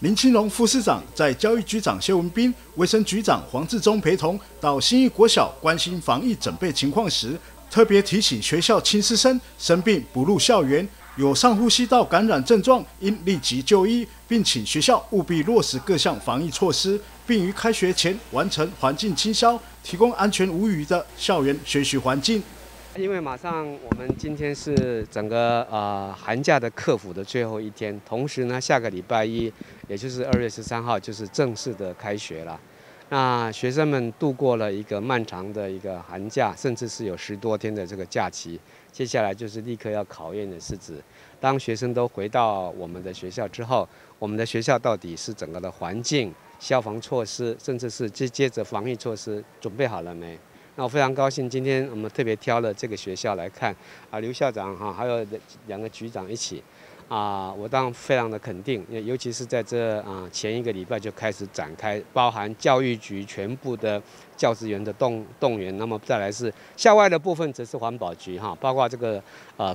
林清荣副市长在教育局长谢文斌、卫生局长黄志忠陪同到新义国小关心防疫准备情况时，特别提醒学校亲师生生病不入校园，有上呼吸道感染症状应立即就医，并请学校务必落实各项防疫措施，并于开学前完成环境清消，提供安全无虞的校园学习环境。 因为马上我们今天是整个寒假的客服的最后一天，同时呢，下个礼拜一，也就是2月13号，就是正式的开学了。那学生们度过了一个漫长的一个寒假，甚至是有10多天的这个假期。接下来就是立刻要考验的是指，当学生都回到我们的学校之后，我们的学校到底是整个的环境、消防措施，甚至是接着防疫措施准备好了没？ 那我非常高兴，今天我们特别挑了这个学校来看，刘校长哈，还有2个局长一起，我当然非常的肯定，尤其是在这前1个礼拜就开始展开，包含教育局全部的教职员的动员，那么再来是校外的部分，则是环保局哈，包括这个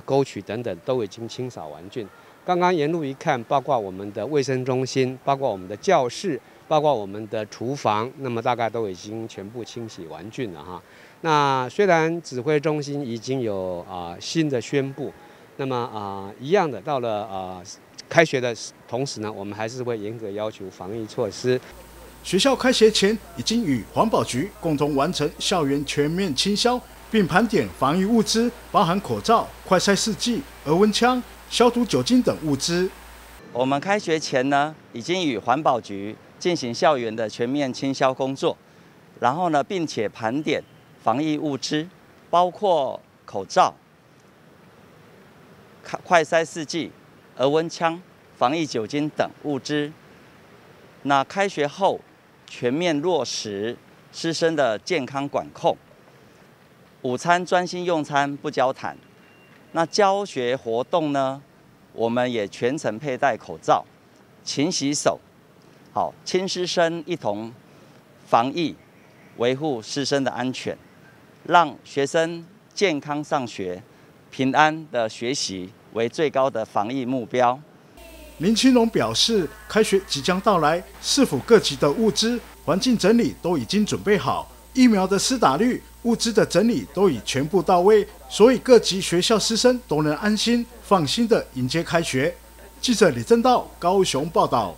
沟渠等等都已经清扫完竣。刚刚沿路一看，包括我们的卫生中心，包括我们的教室。 包括我们的厨房，那么大概都已经全部清洗完竣了哈。那虽然指挥中心已经有新的宣布，那么一样的，到了开学的同时呢，我们还是会严格要求防疫措施。学校开学前已经与环保局共同完成校园全面清消，并盘点防疫物资，包含口罩、快筛试剂、额温枪、消毒酒精等物资。我们开学前呢，已经与环保局 进行校园的全面清消工作，然后呢，并且盘点防疫物资，包括口罩、快筛试剂、额温枪、防疫酒精等物资。那开学后全面落实师生的健康管控，午餐专心用餐不交谈。那教学活动呢，我们也全程佩戴口罩，勤洗手。 好，亲师生一同防疫，维护师生的安全，让学生健康上学、平安的学习为最高的防疫目标。林清荣表示，开学即将到来，市府各级的物资、环境整理都已经准备好，疫苗的施打率、物资的整理都已全部到位，所以各级学校师生都能安心、放心的迎接开学。记者李正道高雄报道。